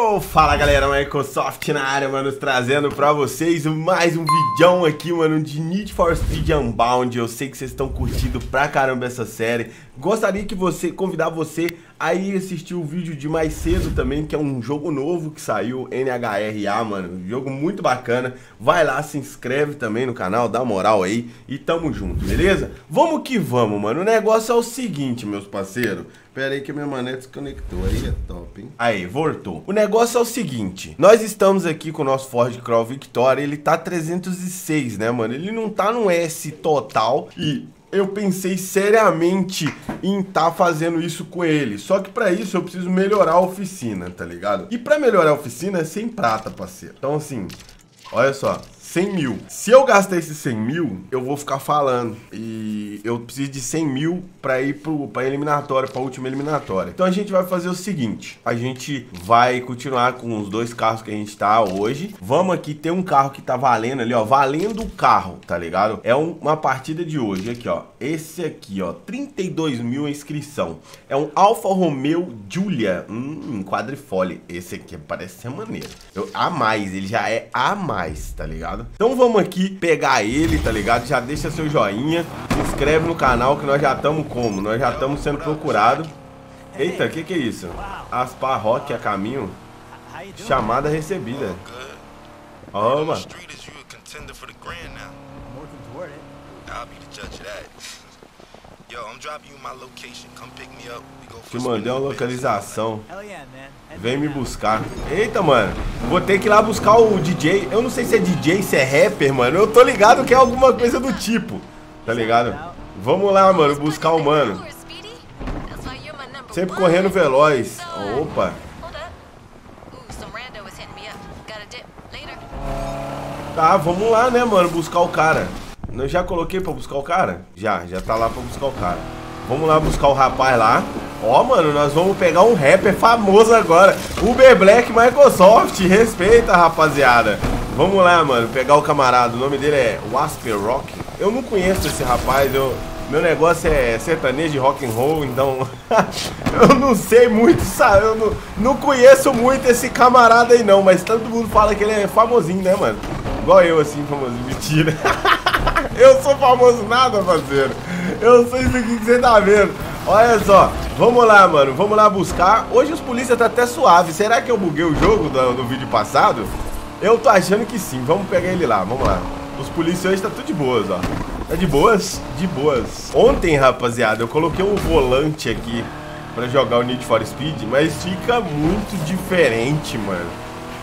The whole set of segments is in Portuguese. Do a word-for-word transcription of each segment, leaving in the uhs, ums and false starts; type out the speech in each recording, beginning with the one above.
Yo, fala galera, Microsoft na área, mano, trazendo pra vocês mais um vídeo aqui, mano, de Need for Speed Unbound. Eu sei que vocês estão curtindo pra caramba essa série. Gostaria que você, convidar você a ir assistir o vídeo de mais cedo também, que é um jogo novo que saiu, N H R A, mano, jogo muito bacana. Vai lá, se inscreve também no canal, dá moral aí e tamo junto, beleza? Vamos que vamos, mano, o negócio é o seguinte, meus parceiros. Pera aí que minha manete desconectou, aí é top, hein? Aí, voltou. O negócio é o seguinte, nós estamos aqui com o nosso Ford Crown Victoria, ele tá trezentos e seis, né, mano? Ele não tá no S total e eu pensei seriamente em tá fazendo isso com ele. Só que pra isso eu preciso melhorar a oficina, tá ligado? E pra melhorar a oficina é sem prata, parceiro. Então assim, olha só, cem mil. Se eu gastar esses cem mil, eu vou ficar falando. E eu preciso de cem mil pra ir pro, pra eliminatória, pra última eliminatória. Então a gente vai fazer o seguinte. A gente vai continuar com os dois carros que a gente tá hoje. Vamos aqui ter um carro que tá valendo ali, ó. Valendo o carro, tá ligado? É um, uma partida de hoje. Aqui, ó. Esse aqui, ó. trinta e dois mil a inscrição. É um Alfa Romeo Giulia. Hum, quadrifole. Esse aqui parece ser maneiro. Eu, a mais, ele já é a mais, tá ligado? Então vamos aqui pegar ele, tá ligado? Já deixa seu joinha, se inscreve no canal que nós já estamos como? Nós já estamos sendo procurados. Eita, o que que é isso? Aspa Rock a caminho. Chamada recebida. Ó, mano. Te mandei uma localização. Vem me buscar. Eita, mano. Vou ter que ir lá buscar o D J. Eu não sei se é D J, se é rapper, mano. Eu tô ligado que é alguma coisa do tipo. Tá ligado? Vamos lá, mano, buscar o mano. Sempre correndo veloz. Opa. Tá, vamos lá, né, mano, buscar o cara. Eu já coloquei pra buscar o cara? Já, já tá lá pra buscar o cara. Vamos lá buscar o rapaz lá. Ó, mano, nós vamos pegar um rapper famoso agora. Uber Black Microsoft, respeita, rapaziada. Vamos lá, mano, pegar o camarada. O nome dele é Wasp Rock. Eu não conheço esse rapaz, eu... Meu negócio é sertanejo de rock and roll, então eu não sei muito, sabe? Eu não, não conheço muito esse camarada aí não, mas todo mundo fala que ele é famosinho, né, mano? Igual eu, assim, famosinho, mentira. Eu sou famoso nada, parceiro. Eu sei isso aqui que você tá vendo. Olha só, vamos lá, mano, vamos lá buscar. Hoje os polícias tá até suave. Será que eu buguei o jogo do, do vídeo passado? Eu tô achando que sim, vamos pegar ele lá, vamos lá. Os policiais hoje tá tudo de boas, ó. Tá de boas? De boas. Ontem, rapaziada, eu coloquei um volante aqui pra jogar o Need for Speed, mas fica muito diferente, mano.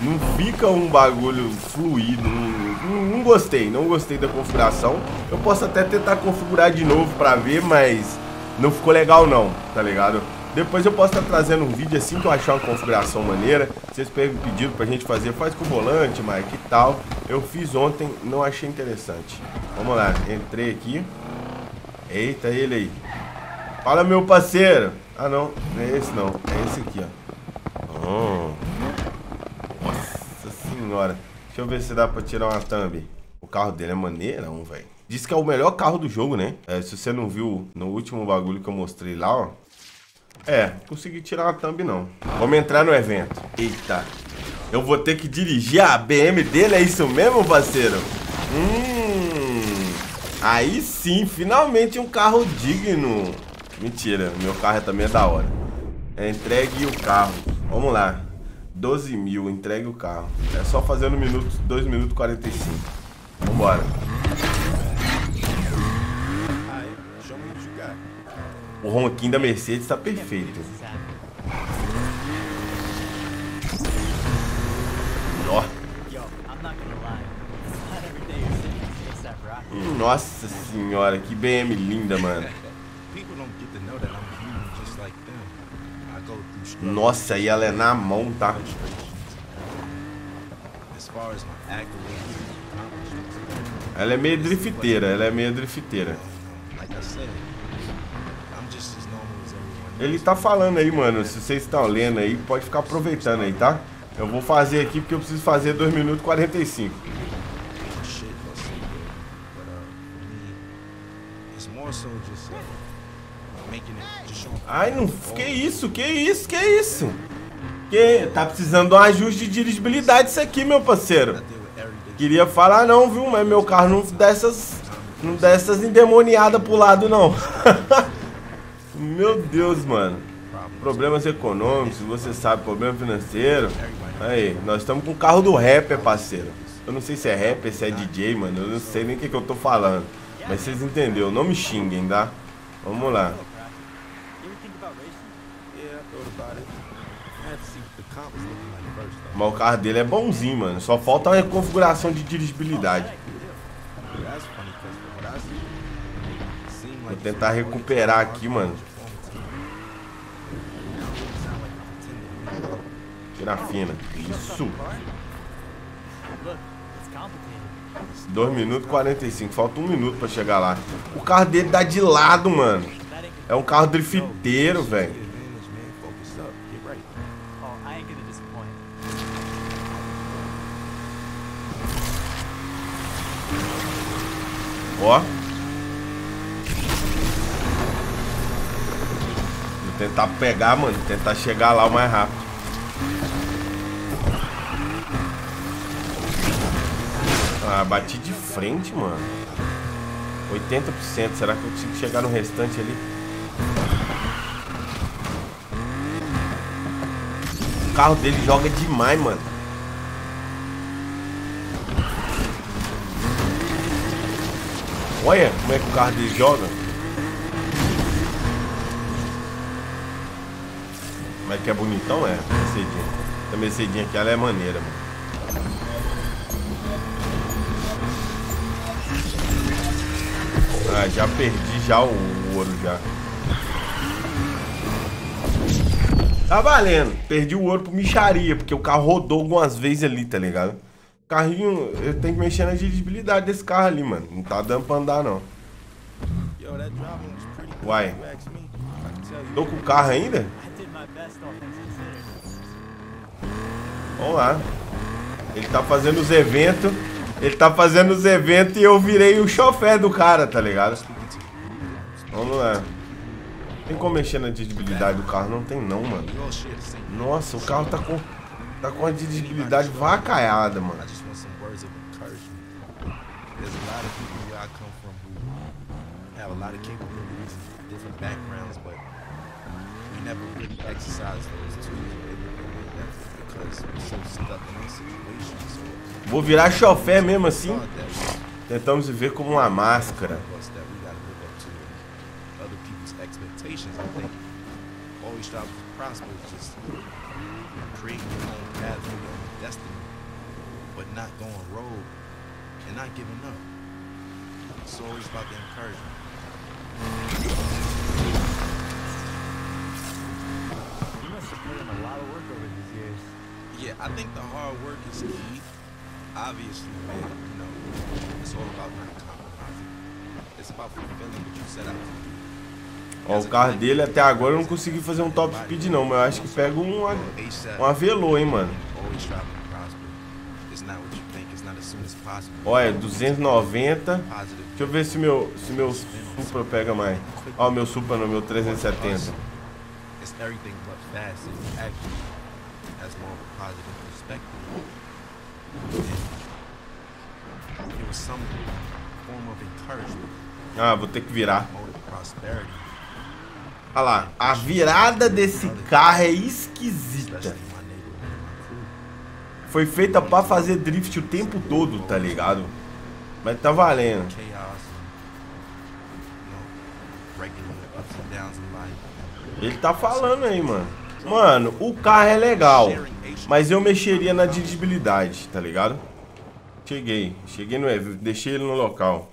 Não fica um bagulho fluido, não, não gostei, não gostei da configuração. Eu posso até tentar configurar de novo pra ver, mas não ficou legal não, tá ligado? Depois eu posso estar trazendo um vídeo assim que eu achar uma configuração maneira. Vocês pediram pra gente fazer, faz com o volante, Mike, e tal. Eu fiz ontem, não achei interessante. Vamos lá, entrei aqui. Eita, ele aí. Fala, meu parceiro. Ah, não, não é esse não, é esse aqui, ó. Oh. Nossa senhora. Deixa eu ver se dá pra tirar uma thumb. O carro dele é maneirão, velho. Diz que é o melhor carro do jogo, né? É, se você não viu no último bagulho que eu mostrei lá, ó. É, não consegui tirar a thumb não. Vamos entrar no evento. Eita. Eu vou ter que dirigir a B M dele, é isso mesmo, parceiro? Hum. Aí sim, finalmente um carro digno. Mentira, meu carro também é da hora. Entregue o carro. Vamos lá. doze mil, entregue o carro. É só fazer no minuto, dois minutos e quarenta e cinco. Vambora. O ronquinho da Mercedes tá perfeito. Nossa senhora, que B M linda, mano. Nossa, e ela é na mão, tá? Ela é meio drifteira, ela é meio drifteira. Ele tá falando aí, mano, se vocês estão lendo aí, pode ficar aproveitando aí, tá? Eu vou fazer aqui porque eu preciso fazer dois minutos e quarenta e cinco. Ai, não... Que isso, que isso, que isso? Que tá precisando de um ajuste de dirigibilidade isso aqui, meu parceiro. Queria falar não, viu? Mas meu carro não dessas, não dessas endemoniadas pro lado, não. Meu Deus, mano. Problemas econômicos, você sabe, problema financeiro. Aí, nós estamos com o carro do rapper, parceiro. Eu não sei se é rapper, se é D J, mano. Eu não sei nem o que, que eu tô falando. Mas vocês entenderam, não me xinguem, tá? Vamos lá. Mas o carro dele é bonzinho, mano. Só falta uma configuração de dirigibilidade. Vou tentar recuperar aqui, mano. Tira fina. Isso. dois minutos e quarenta e cinco. Falta um minuto pra chegar lá. O carro dele dá de lado, mano. É um carro drifteiro, velho. Ó. Vou tentar pegar, mano. Tentar chegar lá o mais rápido. Ah, bati de frente, mano. oitenta por cento. Será que eu consigo chegar no restante ali? O carro dele joga demais, mano. Olha como é que o carro dele joga. Como é que é bonitão, é? Mercedinha. Essa Mercedinha aqui, ela é maneira, mano. Ah, já perdi já o, o ouro, já. Tá valendo. Perdi o ouro pro micharia, porque o carro rodou algumas vezes ali, tá ligado? Carrinho, eu tenho que mexer na dirigibilidade desse carro ali, mano. Não tá dando pra andar, não. Uai. Tô com o carro ainda? Vamos lá. Ele tá fazendo os eventos. Ele tá fazendo os eventos e eu virei o chofer do cara, tá ligado? Vamos lá. Tem como mexer na dirigibilidade do carro? Não tem não, mano. Nossa, o carro tá com... Tá com a dirigibilidade vacaiada, mano. Vou virar chofé mesmo assim. Tentamos viver como uma máscara. Ó, o carro dele até agora eu não consegui fazer um top speed não, mas eu acho que pega um, um avelô, hein, mano. Olha, duzentos e noventa. Deixa eu ver se meu, se meu Supra pega mais. Ó, o meu Supra no meu trezentos e setenta. Ah, vou ter que virar. Olha lá, a virada desse carro é esquisita. Foi feita pra fazer drift o tempo todo, tá ligado? Mas tá valendo. Ele tá falando aí, mano. Mano, o carro é legal, mas eu mexeria na dirigibilidade, tá ligado? Cheguei, cheguei no evento, deixei ele no local.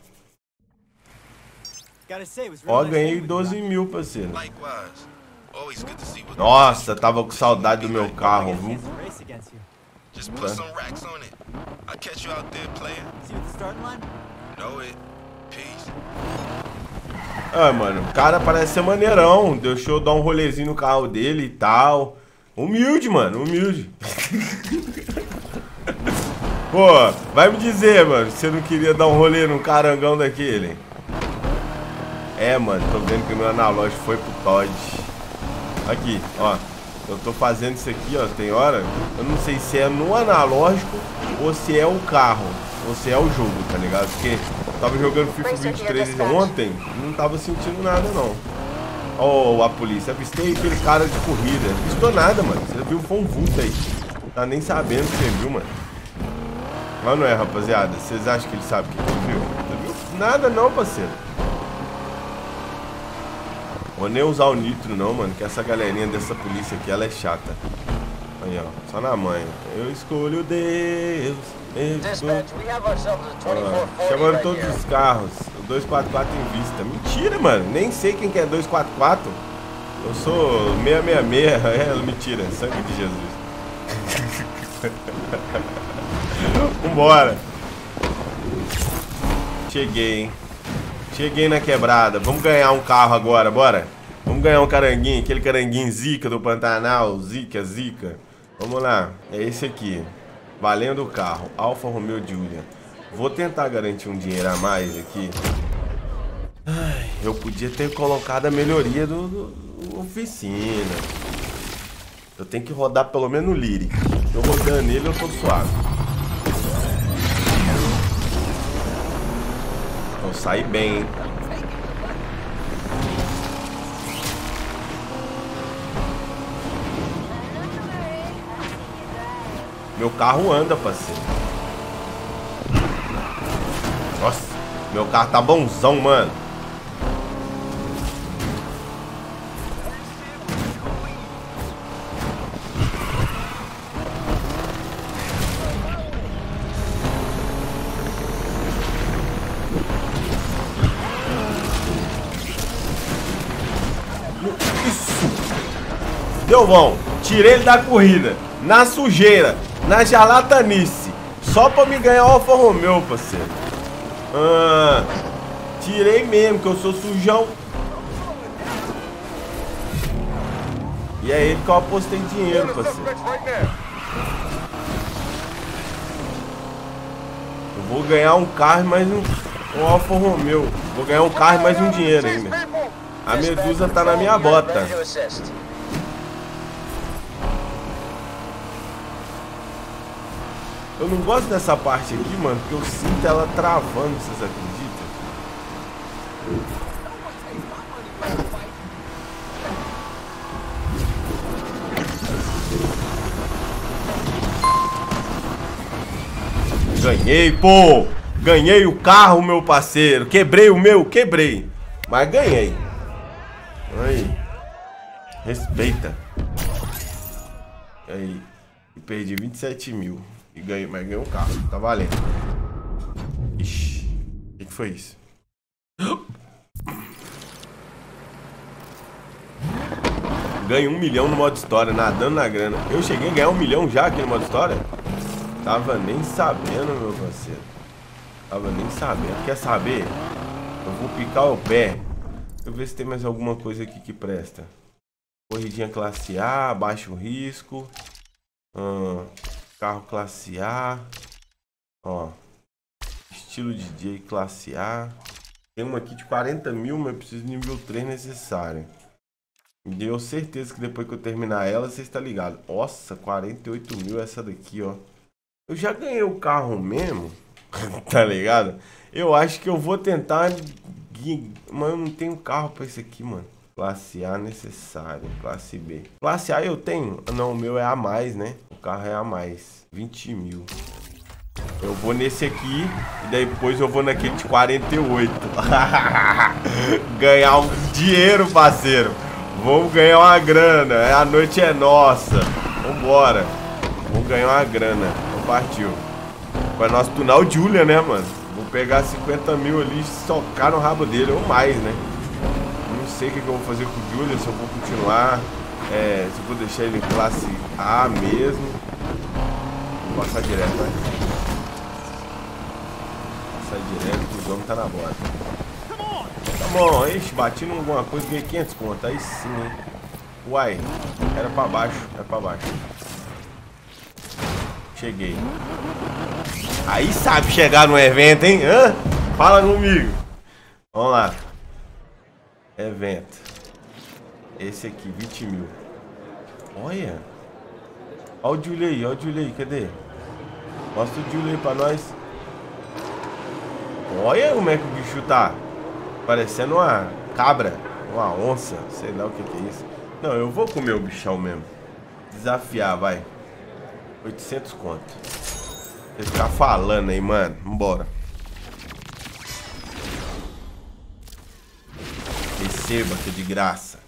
Ó, ganhei doze mil, parceiro. Nossa, tava com saudade do meu carro, viu? Just put some racks on it. I'll catch you out there playing. See you at the starting line? Know it. Peace. Ah, mano, o cara parece ser maneirão. Deixou eu dar um rolezinho no carro dele e tal. Humilde, mano, humilde. Pô, vai me dizer, mano, você não queria dar um rolê num carangão daquele? É, mano, tô vendo que o meu analógico foi pro Todd. Aqui, ó. Eu tô fazendo isso aqui, ó, tem hora, eu não sei se é no analógico ou se é o carro, ou se é o jogo, tá ligado? Porque eu tava jogando FIFA vinte e três ontem, não tava sentindo nada, não. Ó, oh, a polícia, avistei aquele cara de corrida. Avistou nada, mano, você viu, foi um vulto aí. Não tá nem sabendo que você viu, mano. Mas não é, rapaziada, vocês acham que ele sabe o que ele viu? Não viu nada não, parceiro. Vou nem usar o nitro não, mano, que essa galerinha dessa polícia aqui, ela é chata. Aí, ó, só na manha. Eu escolho Deus, eu escolho... Ó, chamaram todos os carros, o dois quatro quatro em vista. Mentira, mano, nem sei quem que é dois quatro quatro. Eu sou seis seis seis, é, mentira, sangue de Jesus. Vambora. Cheguei, hein. Cheguei na quebrada, vamos ganhar um carro agora, bora? Vamos ganhar um caranguinho, aquele caranguinho zica do Pantanal, zica, zica. Vamos lá, é esse aqui, valendo o carro, Alfa Romeo Giulia. Vou tentar garantir um dinheiro a mais aqui. Ai, eu podia ter colocado a melhoria do, do, do oficina. Eu tenho que rodar pelo menos o Lyric. Eu rodando nele eu tô suave. Sai bem, hein? Meu carro anda, parceiro. Nossa, meu carro tá bonzão, mano. Deu bom, tirei ele da corrida, na sujeira, na jalatanice, só pra me ganhar o Alfa Romeo, parceiro. Ah, tirei mesmo, que eu sou sujão. E é ele que eu apostei dinheiro, parceiro. Eu vou ganhar um carro e mais um, um Alfa Romeo. Vou ganhar um carro e mais um dinheiro ainda. A medusa tá na minha bota. Eu não gosto dessa parte aqui, mano, porque eu sinto ela travando, vocês acreditam? Ganhei, pô! Ganhei o carro, meu parceiro! Quebrei o meu, quebrei! Mas ganhei! Aí! Respeita! Aí! E perdi vinte e sete mil. E ganhei, mas ganhei um carro, tá valendo. Ixi, o que, que foi isso? Ganhei um milhão no modo história, nadando na grana. Eu cheguei a ganhar um milhão já aqui no modo história? Tava nem sabendo, meu parceiro. Tava nem sabendo. Quer saber? Eu vou picar o pé. Deixa eu ver se tem mais alguma coisa aqui que presta. Corridinha classe A, baixo risco. Hum... Carro classe A, ó, estilo D J classe A. Tem uma aqui de quarenta mil, mas eu preciso de nível três necessário. Me deu certeza que depois que eu terminar ela, você está ligado. Nossa, quarenta e oito mil essa daqui, ó. Eu já ganhei o carro mesmo, tá ligado? Eu acho que eu vou tentar, mas eu não tenho carro para isso aqui, mano. Classe A necessário, classe B. Classe A eu tenho? Não, o meu é a mais, né? O carro é a mais. vinte mil. Eu vou nesse aqui e daí depois eu vou naquele de quarenta e oito. Ganhar um dinheiro, parceiro. Vamos ganhar uma grana. A noite é nossa. Vambora. Vamos ganhar uma grana. Então partiu. Vai nós tunar o Giulia, né, mano? Vou pegar cinquenta mil ali e socar no rabo dele. Ou mais, né? Sei o que eu vou fazer com o Giulia, se eu vou continuar, é, se eu vou deixar ele em classe A mesmo. Vou passar direto, vai. Né? Passar direto, que o jogo tá na bota. Tá bom, ixi, bati em alguma coisa, ganhei quinhentos conto, aí sim, hein? Uai, era pra baixo, era pra baixo. Cheguei. Aí sabe chegar no evento, hein? Hã? Fala comigo. Vamos lá. Evento. Esse aqui, vinte mil. Olha. Olha o Giulia aí, olha o Giulia aí, cadê? Mostra o Giulia aí pra nós. Olha como é que o bicho tá. Parecendo uma cabra, uma onça, sei lá o que que é isso. Não, eu vou comer o bichão mesmo. Desafiar, vai. oitocentos conto. Você ficar falando aí, mano. Vambora. Receba, que é de graça.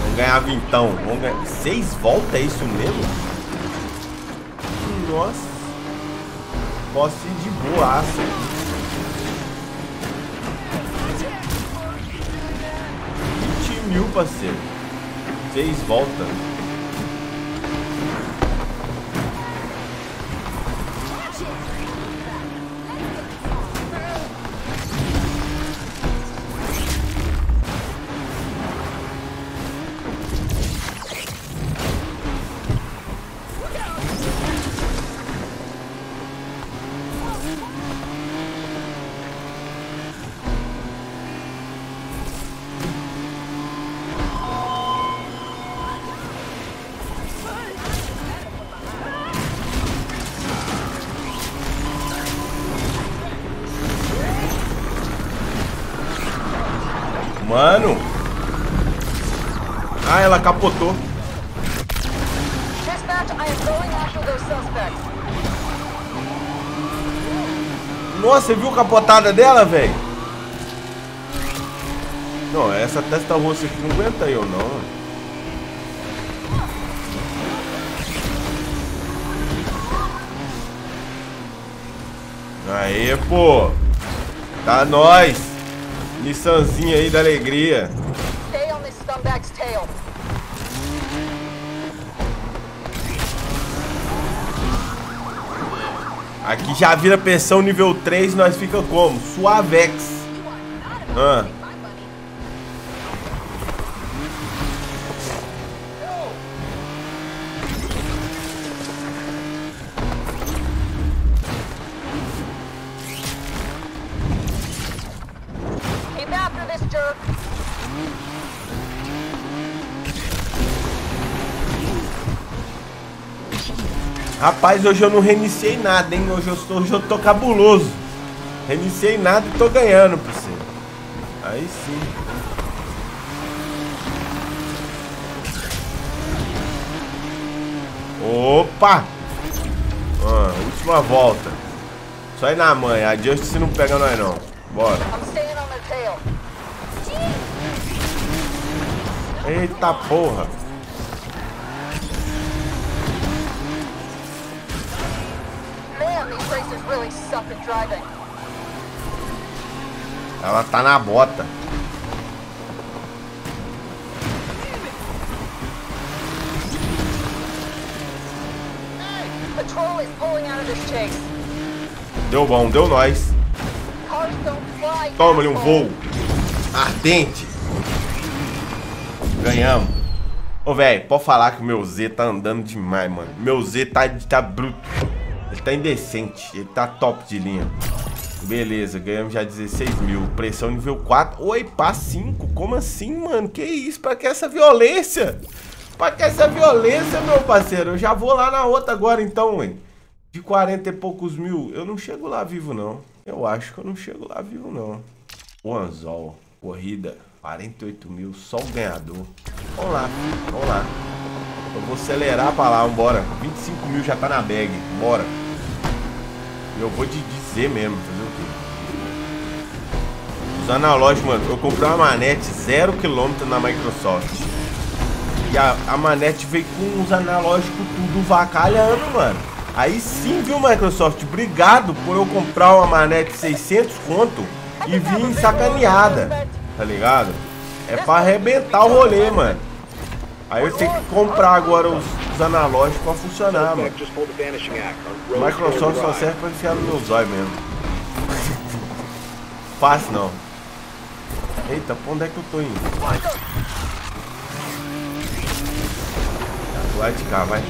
Vamos ganhar vintão. Vamos ganhar... Seis voltas, é isso mesmo? Nossa. Posso ir de boaça. Mil, parceiro. Seis voltas. Mano. Ah, ela capotou. Nossa, você viu a capotada dela, velho? Não, essa testa roxa aqui não aguenta eu, não. Aê, pô. Tá nóis. Nissanzinha aí da alegria. Aqui já vira pensão nível três, nós fica como? Suavex. Ah. Rapaz, hoje eu não reiniciei nada, hein? Hoje eu, tô, hoje eu tô cabuloso. Reiniciei nada e tô ganhando, parceiro. Aí sim. Opa! Ah, última volta. Só ir na mãe. Adiante se não pega nós, não. Bora. Eita porra. Ela tá na bota. Deu bom, deu nós. Toma-lhe um voo ardente. Ganhamos. Ô, velho, pode falar que o meu Z tá andando demais, mano. Meu Z tá, tá bruto. Ele tá indecente, ele tá top de linha. Beleza, ganhamos já dezesseis mil. Pressão nível quatro. Oi, pá, cinco? Como assim, mano? Que isso? Pra que essa violência? Pra que essa violência, meu parceiro? Eu já vou lá na outra agora, então, hein? De quarenta e poucos mil. Eu não chego lá vivo, não. Eu acho que eu não chego lá vivo, não. O anzol, corrida, quarenta e oito mil, só o ganhador. Vamos lá, vamos lá. Eu vou acelerar pra lá, vambora. Vinte e cinco mil já tá na bag, bora. Eu vou te dizer mesmo, fazer o quê? Os analógicos, mano. Eu comprei uma manete zero quilômetro na Microsoft. E a, a manete veio com os analógicos tudo vacalhando, mano. Aí sim, viu, Microsoft? Obrigado por eu comprar uma manete seiscentos conto e vir sacaneada. Tá ligado? É pra arrebentar o rolê, mano. Aí eu tenho que comprar agora os, os analógicos pra funcionar, mano. O Microsoft só serve pra enfiar no meu zóio mesmo. Fácil não. Eita, pra onde é que eu tô indo? Vai de cá, vai.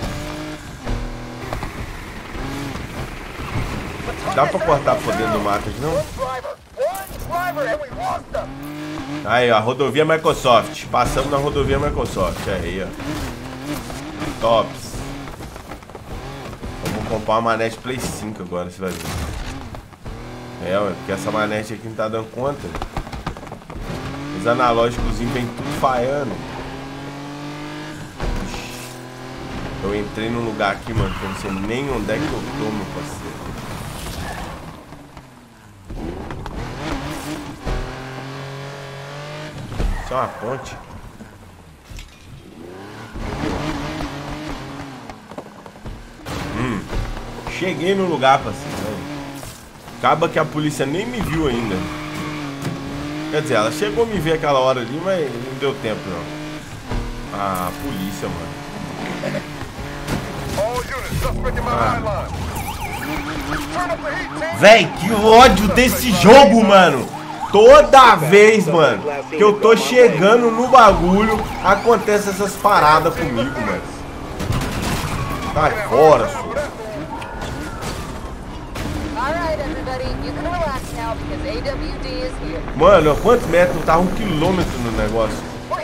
Dá pra cortar por dentro do mato, não? Aí, ó, rodovia Microsoft. Passamos na rodovia Microsoft. Aí, ó. Tops. Vamos comprar uma manete Play cinco agora, você vai ver. É, ué, porque essa manete aqui não tá dando conta. Os analógicos vem tudo falhando. Eu entrei num lugar aqui, mano, que eu não sei nem onde é que eu tô, meu parceiro. Isso é uma ponte. Hum. Cheguei no lugar, parceiro. Acaba que a polícia nem me viu ainda. Quer dizer, ela chegou a me ver aquela hora ali, mas não deu tempo, não. Ah, a polícia, mano. Ah. Véi, que ódio desse jogo, mano. Toda vez, mano, que eu tô chegando no bagulho, acontece essas paradas comigo, mano. Sai fora, só. Mano, quantos metros? Tava um quilômetro no negócio. Ó,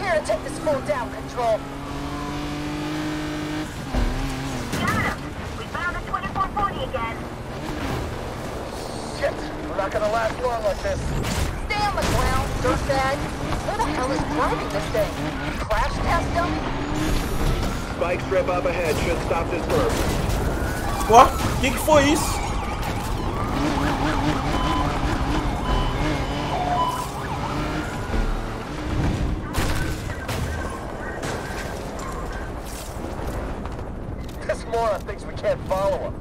que que foi isso? This moron thinks we can't follow him.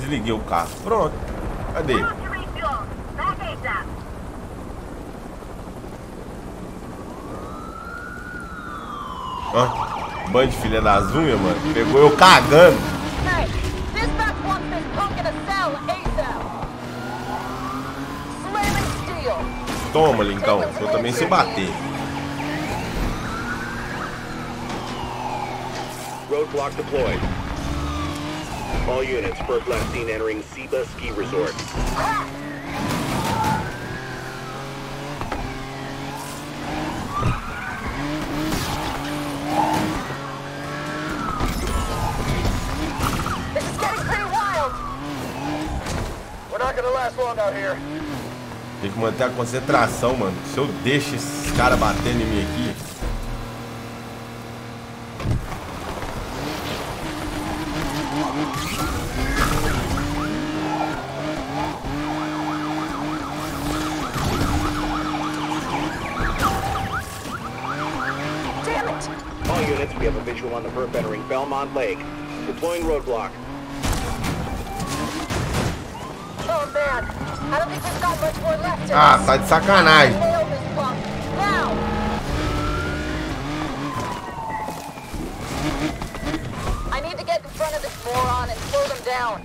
Desliguei o carro. Pronto. Cadê? Ah, bando de filha das unhas, mano. Pegou eu cagando. Toma, Lincão. Eu também sei bater. Roadblock deployed. All units, first last seen entering Ciba Ski Resort. This is getting pretty wild. We're not gonna last long out here. Tem que manter a concentração, mano. Se eu deixo esses caras batendo em mim aqui. Belmont Lake, deploying roadblock. Ah, tá de sacanagem. I need to get in front of this moron and slow them down.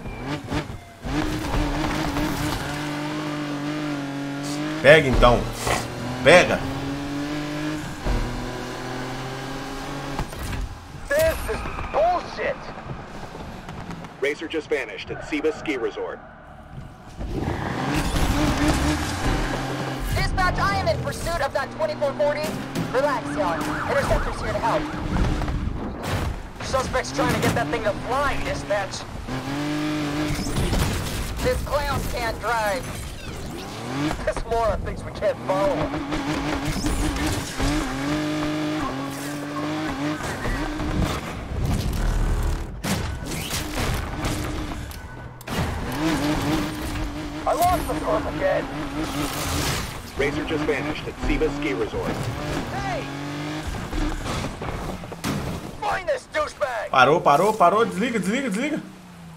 Pega então. Pega. Racer just vanished at Ciba Ski Resort. Dispatch, I am in pursuit of that twenty-four forty. Relax, y'all. Interceptor's here to help. Suspect's trying to get that thing to fly, dispatch. This clown can't drive. This moron thinks we can't follow him. I lost the purple kid. Racer just vanished at Ciba Ski Resort. Hey! Find this douchebag! Parou, parou, parou. Desliga, desliga, desliga.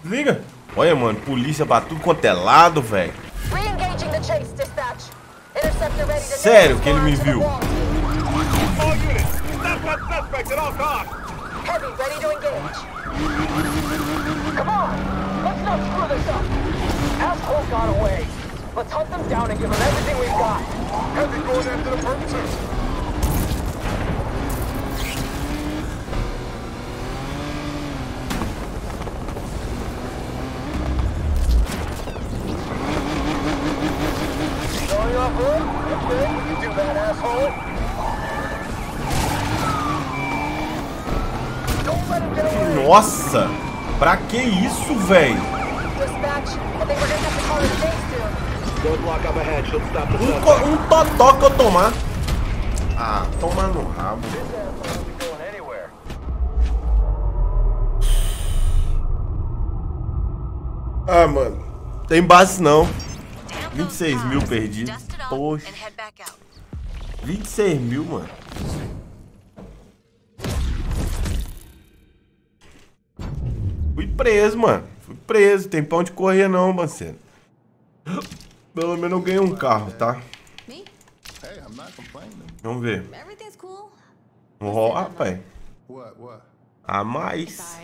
Desliga. Olha, mano, polícia pra tudo quanto é lado, velho. Re-engaging the chase, dispatch. Interceptor ready to... Sério que ele me viu. All units, stop that suspect at all costs. Heavy, ready to engage. Come on, let's not screw this up. Asshole got away. Let's hunt them down and give them everything we've got. Heavy going after the purposes. good when you do that, asshole. Don't let him get away. Nossa! Pra que isso, velho? Um, um totó que eu tomar. Ah, tomar no rabo. Ah, mano, tem base não. vinte e seis mil perdido. Poxa. vinte e seis mil, mano. Fui preso, mano. Fui preso. Tem pão de correr não, parceiro. Pelo menos eu ganhei um carro, tá? Vamos ver. Vamos rolar, pai. A mais.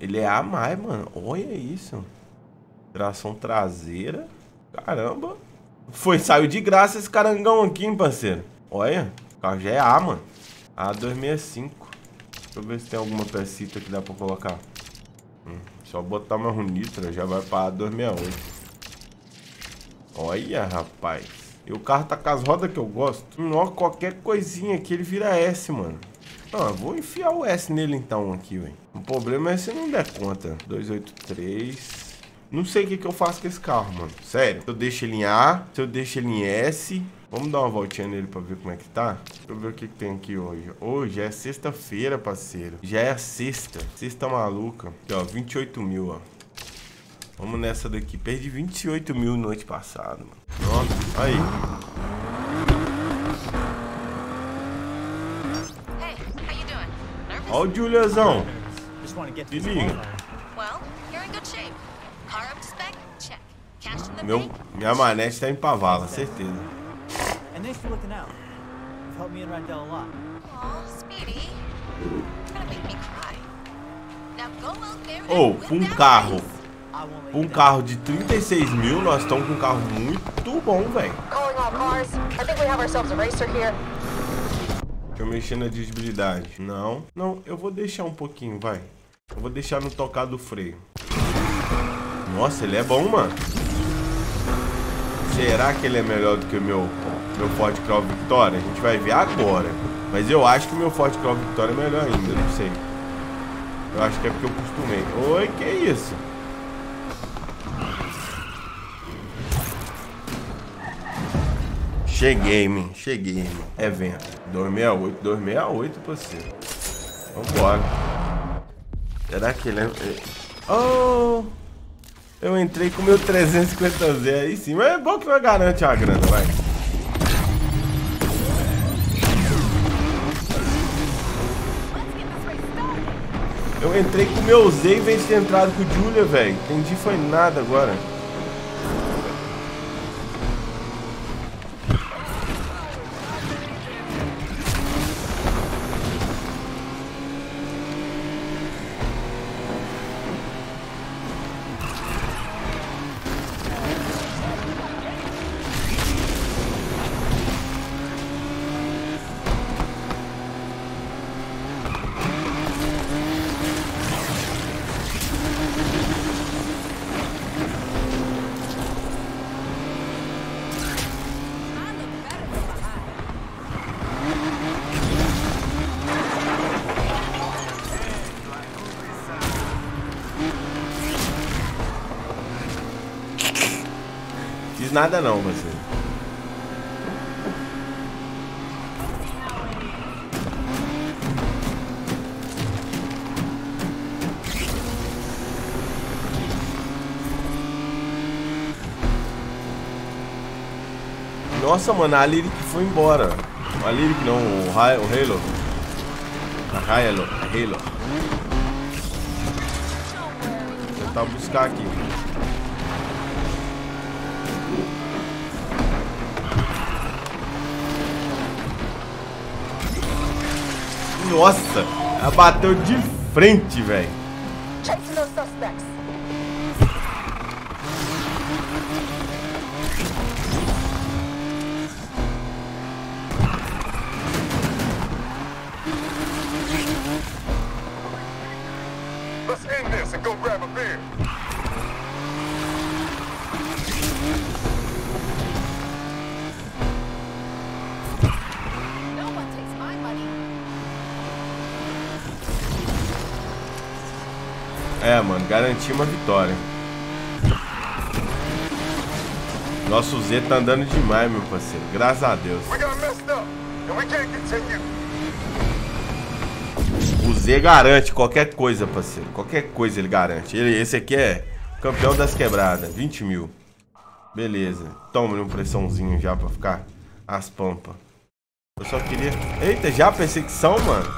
Ele é a mais, mano. Olha isso. Tração traseira. Caramba. Foi, saiu de graça esse carangão aqui, hein, parceiro. Olha. O carro já é A, mano. A duzentos e sessenta e cinco. Deixa eu ver se tem alguma pecita que dá pra colocar. Hum, só botar uma runitra. Já vai pra A duzentos e sessenta e oito. Olha, rapaz. E o carro tá com as rodas que eu gosto. Não, qualquer coisinha aqui ele vira S, mano. Não, eu vou enfiar o S nele então aqui, velho. O problema é se não der conta. duzentos e oitenta e três. Não sei o que, que eu faço com esse carro, mano. Sério. Se eu deixo ele em A, se eu deixo ele em S. Vamos dar uma voltinha nele pra ver como é que tá. Deixa eu ver o que, que tem aqui hoje. Hoje é sexta-feira, parceiro. Já é a sexta. Sexta maluca. Aqui, ó, vinte e oito mil, ó. Vamos nessa daqui. Perdi vinte e oito mil noite passada, mano. Pronto. Aí. Olha o Giuliazão. Se liga. Meu, minha manete tá em pavala, certeza. Ou, oh, um carro. Um carro de trinta e seis mil, nós estamos com um carro muito bom, velho. Deixa eu mexer na dirigibilidade. Não, não, eu vou deixar um pouquinho, vai. Eu vou deixar no tocar do freio. Nossa, ele é bom, mano. Será que ele é melhor do que o meu, meu Ford Crown Victoria? A gente vai ver agora. Mas eu acho que o meu Ford Crown Victoria é melhor ainda, eu não sei. Eu acho que é porque eu costumei. Oi, que é isso? Cheguei, man. Cheguei, man. É vento. duzentos e sessenta e oito, duzentos e sessenta e oito, parceiro. Vambora. Será que ele é... Oh! Eu entrei com o meu trezentos e cinquenta Z aí sim. Mas é bom que vai garante a grana, vai. Eu entrei com o meu Z em vez de entrado com o Giulia, velho. Entendi, foi nada agora. Nada não, você. Nossa, mano, a Lyric foi embora. A Lyric não, o Halo. A Halo, a Halo. Vou tentar buscar aqui. Nossa, ela bateu de frente, velho. Let's end this and go grab a beer. É, mano, garanti uma vitória. Nosso Z tá andando demais, meu parceiro. Graças a Deus. O Z garante qualquer coisa, parceiro. Qualquer coisa ele garante. Ele, esse aqui é campeão das quebradas. vinte mil. Beleza. Toma um pressãozinho já pra ficar as pampas. Eu só queria... Eita, já perseguição, mano.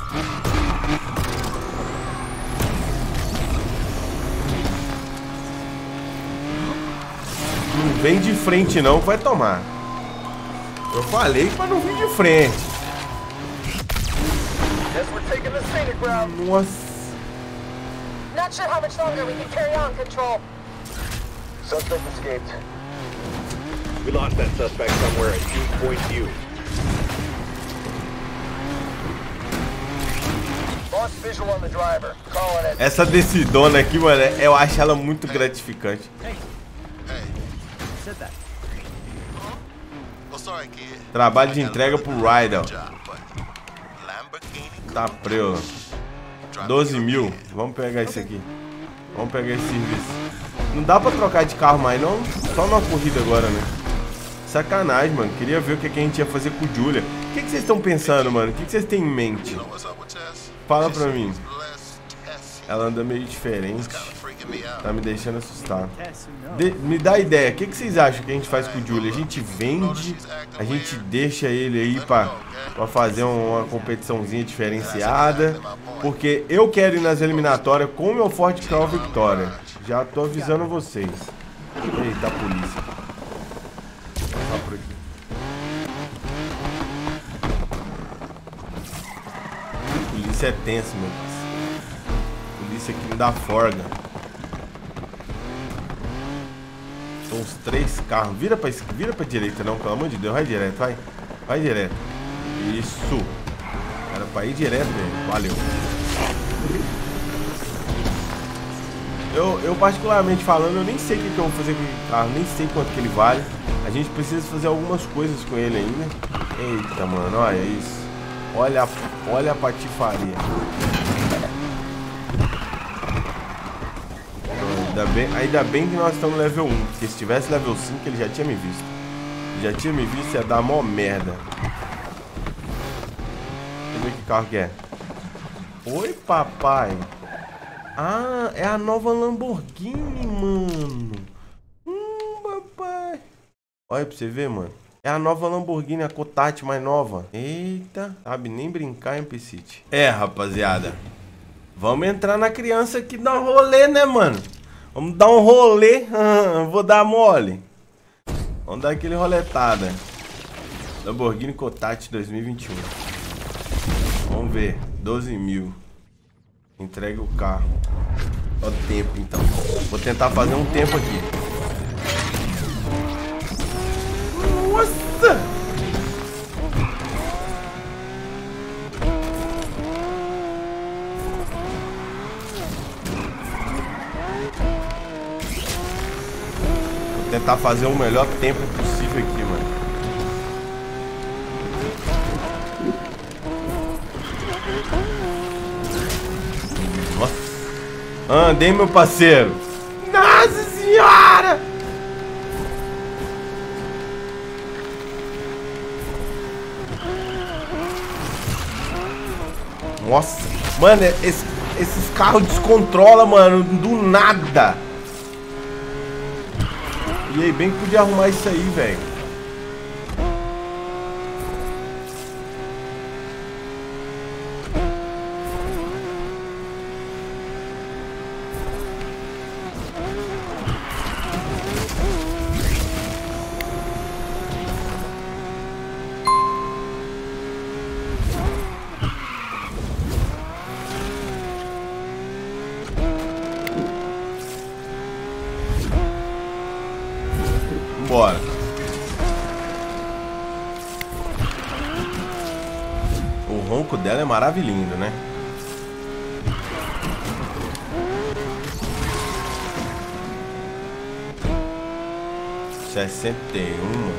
Não vem de frente não, vai tomar. Eu falei pra não vir de frente. Nossa. Not sure how much longer we can carry on, control. Suspect escaped. We lost that suspect somewhere at Point U. Essa decidona aqui, mano, eu acho ela muito gratificante. Trabalho de entrega pro Ryder. Tá preu. doze mil. Vamos pegar isso aqui. Vamos pegar esse serviço. Não dá pra trocar de carro mais, não? Só numa corrida agora, né? Sacanagem, mano. Queria ver o que a gente ia fazer com o Giulia. O que vocês estão pensando, mano? O que vocês têm em mente? Fala pra mim. Ela anda meio diferente. Tá me deixando assustado. De me dá ideia. O que vocês acham que a gente faz com o Giulia? A gente vende? A gente deixa ele aí pra, pra fazer uma competiçãozinha diferenciada? Porque eu quero ir nas eliminatórias com o meu Ford Crown Victoria. Já tô avisando vocês. Eita, a polícia. Vou passar por aqui. Polícia é tenso, meu Deus. Polícia que me dá forga. São uns três carros. Vira pra, vira pra direita não, pelo amor de Deus. Vai direto, vai. Vai direto. Isso. Era pra ir direto, velho. Valeu. Eu, eu particularmente falando, eu nem sei o que, que eu vou fazer com o carro. Nem sei quanto que ele vale. A gente precisa fazer algumas coisas com ele ainda. Eita, mano. Olha isso. Olha, olha a patifaria. Ainda bem, ainda bem que nós estamos no level um. Porque se tivesse level cinco, ele já tinha me visto. Já tinha me visto, ia dar mó merda. Deixa eu ver que carro que é. Oi, papai. Ah, é a nova Lamborghini, mano. Hum, papai. Olha pra você ver, mano. É a nova Lamborghini, a Countach mais nova. Eita, sabe nem brincar em P-City. É, rapaziada. Vamos entrar na criança aqui, dar um rolê, né, mano? Vamos dar um rolê. Vou dar mole. Vamos dar aquele roletada. Lamborghini Countach dois mil e vinte e um. Vamos ver. doze mil. Entrega o carro. Ó o tempo, então. Vou tentar fazer um tempo aqui. Nossa! Vou tentar fazer o melhor tempo possível aqui, mano. Nossa! Andei, meu parceiro! Nossa senhora! Nossa, mano, esse, esses carros descontrolam, mano, do nada. E aí, bem que podia arrumar isso aí, velho. Bora. O ronco dela é maravilhoso, né? sessenta e um.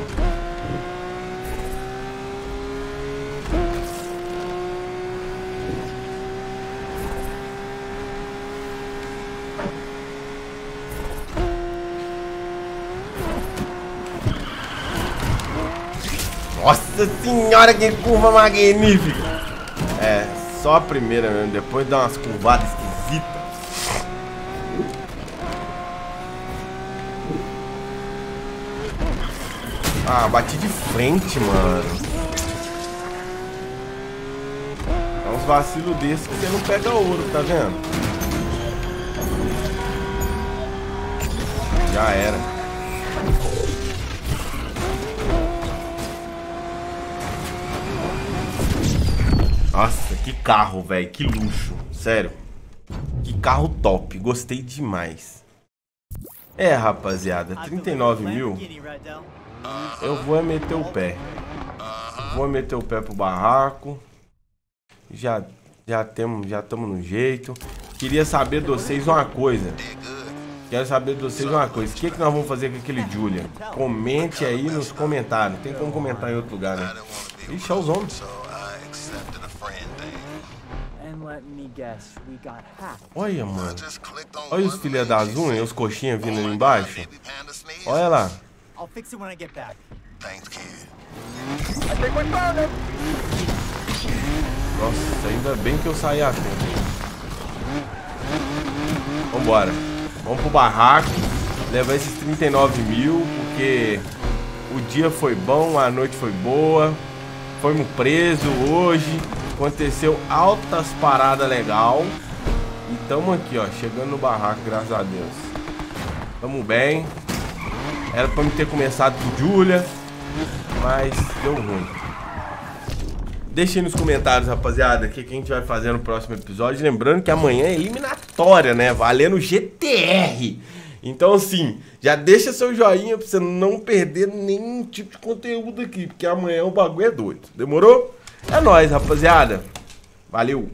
Nossa senhora, que curva magnífica! É, só a primeira mesmo, depois dá umas curvadas esquisitas. Ah, bati de frente, mano. É uns vacilos desses que você não pega ouro, tá vendo? Já era. Nossa, que carro, velho, que luxo, sério, que carro top, gostei demais. É, rapaziada, trinta e nove mil, eu vou meter o pé, vou meter o pé pro barraco, já já temos, já estamos no jeito. Queria saber de vocês uma coisa, quero saber de vocês uma coisa, o que, que nós vamos fazer com aquele Giulia? Comente aí nos comentários, tem como comentar em outro lugar, né? Ixi, é os homens. Olha, mano. Olha os filha das unhas, os coxinhas vindo ali embaixo. Olha lá. Nossa, ainda bem que eu saí a tempo. Vambora. Vamos pro barraco. Levar esses trinta e nove mil, porque o dia foi bom, a noite foi boa. Fomos presos hoje. Aconteceu altas paradas legal. E tamo aqui, ó, chegando no barraco, graças a Deus. Tamo bem. Era pra me ter começado com Giulia, mas deu ruim. Deixa aí nos comentários, rapaziada, o que, que a gente vai fazer no próximo episódio. Lembrando que amanhã é eliminatória, né? Valendo G T R. Então, assim, já deixa seu joinha pra você não perder nenhum tipo de conteúdo aqui, porque amanhã o bagulho é doido. Demorou? É nóis, rapaziada. Valeu!